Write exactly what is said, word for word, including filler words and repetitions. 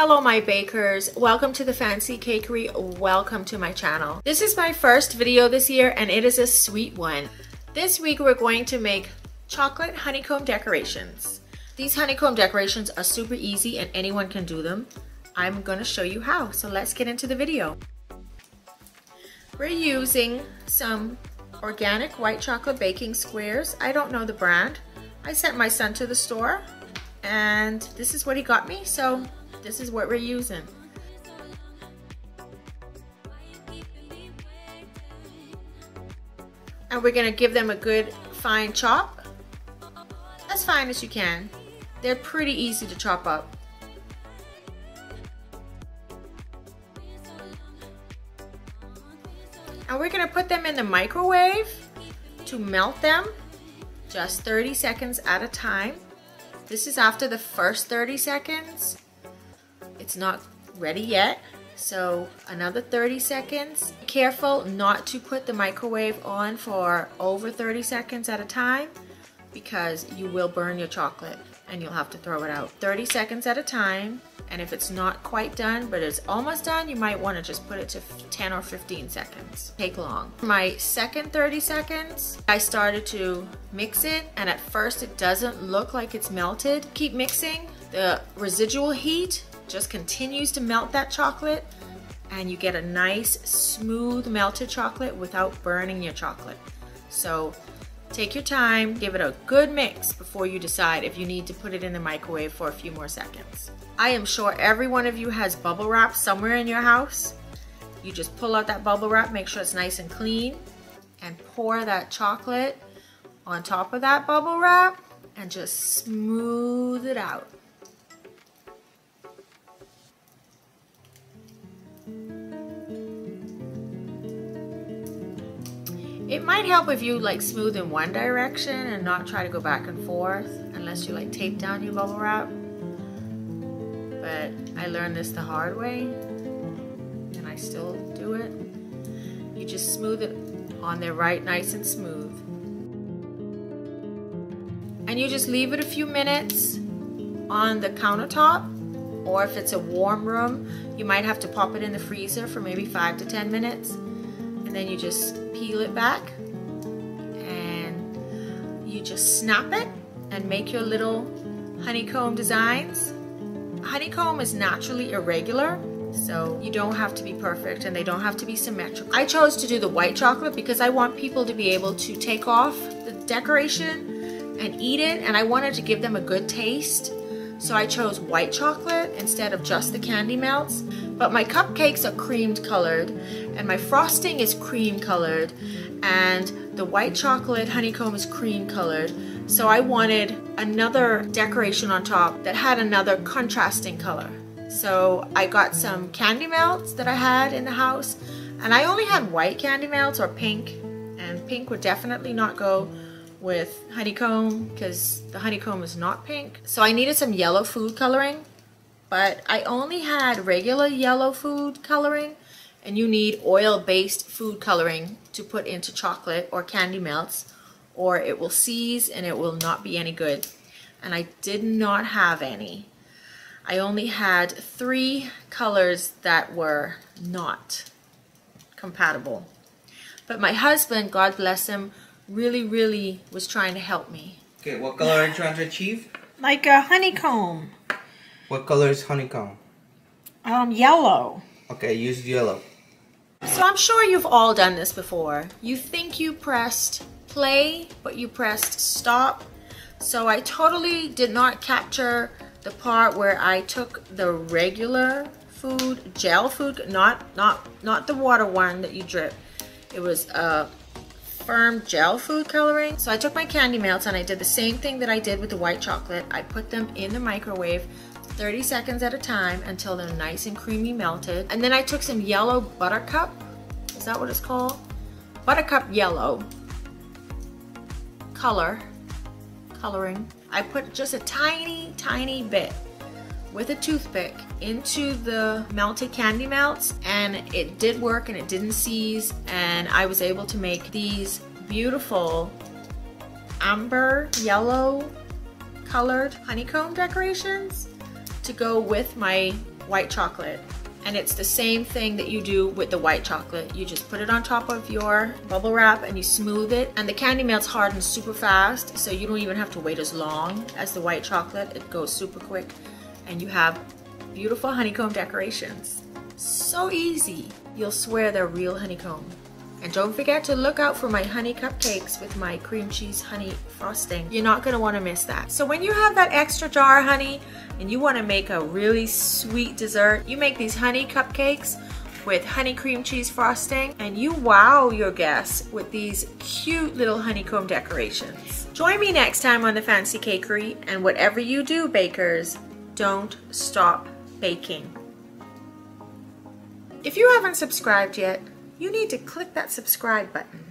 Hello my bakers, welcome to the Fancy Cakery, welcome to my channel. This is my first video this year and it is a sweet one. This week we're going to make chocolate honeycomb decorations. These honeycomb decorations are super easy and anyone can do them. I'm going to show you how, so let's get into the video. We're using some organic white chocolate baking squares. I don't know the brand. I sent my son to the store and this is what he got me, so this is what we're using. And we're gonna give them a good fine chop, as fine as you can. They're pretty easy to chop up. And we're gonna put them in the microwave to melt them, just thirty seconds at a time. This is after the first thirty seconds. It's not ready yet, so another thirty seconds. Be careful not to put the microwave on for over thirty seconds at a time because you will burn your chocolate and you'll have to throw it out. thirty seconds at a time, and if it's not quite done but it's almost done, you might want to just put it to ten or fifteen seconds. Take long. My second thirty seconds, I started to mix it, and at first it doesn't look like it's melted. Keep mixing. The residual heat just continues to melt that chocolate and you get a nice smooth melted chocolate without burning your chocolate. So take your time, give it a good mix before you decide if you need to put it in the microwave for a few more seconds. I am sure every one of you has bubble wrap somewhere in your house. You just pull out that bubble wrap, make sure it's nice and clean, and pour that chocolate on top of that bubble wrap and just smooth it out. It might help if you like smooth in one direction and not try to go back and forth, unless you like tape down your bubble wrap. But I learned this the hard way and I still do it. You just smooth it on there right nice and smooth. And you just leave it a few minutes on the countertop, or if it's a warm room, you might have to pop it in the freezer for maybe five to ten minutes. And then you just peel it back and you just snap it and make your little honeycomb designs. Honeycomb is naturally irregular, so you don't have to be perfect and they don't have to be symmetrical. I chose to do the white chocolate because I want people to be able to take off the decoration and eat it, and I wanted to give them a good taste. So I chose white chocolate instead of just the candy melts. But my cupcakes are cream colored and my frosting is cream colored and the white chocolate honeycomb is cream colored. So I wanted another decoration on top that had another contrasting color. So I got some candy melts that I had in the house, and I only had white candy melts or pink, and pink would definitely not go with honeycomb because the honeycomb is not pink. So I needed some yellow food coloring, but I only had regular yellow food coloring, and you need oil-based food coloring to put into chocolate or candy melts, or it will seize and it will not be any good. And I did not have any. I only had three colors that were not compatible. But my husband, God bless him, really, really was trying to help me. Okay, what color are you trying to achieve? Like a honeycomb. What color is honeycomb? Um, yellow. Okay, use yellow. So I'm sure you've all done this before. You think you pressed play, but you pressed stop. So I totally did not capture the part where I took the regular food, gel food, not, not, not the water one that you drip. It was a firm gel food coloring. So I took my candy melts and I did the same thing that I did with the white chocolate. I put them in the microwave thirty seconds at a time until they're nice and creamy melted. And then I took some yellow buttercup, is that what it's called? Buttercup yellow color, coloring. I put just a tiny, tiny bit with a toothpick into the melted candy melts, and it did work and it didn't seize, and I was able to make these beautiful amber yellow colored honeycomb decorations to go with my white chocolate. And it's the same thing that you do with the white chocolate. You just put it on top of your bubble wrap and you smooth it. And the candy melts hard and super fast, so you don't even have to wait as long as the white chocolate. It goes super quick. And you have beautiful honeycomb decorations. So easy. You'll swear they're real honeycomb. And don't forget to look out for my honey cupcakes with my cream cheese honey frosting. You're not gonna wanna miss that. So when you have that extra jar of honey and you wanna make a really sweet dessert, you make these honey cupcakes with honey cream cheese frosting and you wow your guests with these cute little honeycomb decorations. Join me next time on The Fancy Cakery, and whatever you do, bakers, don't stop baking. If you haven't subscribed yet, you need to click that subscribe button.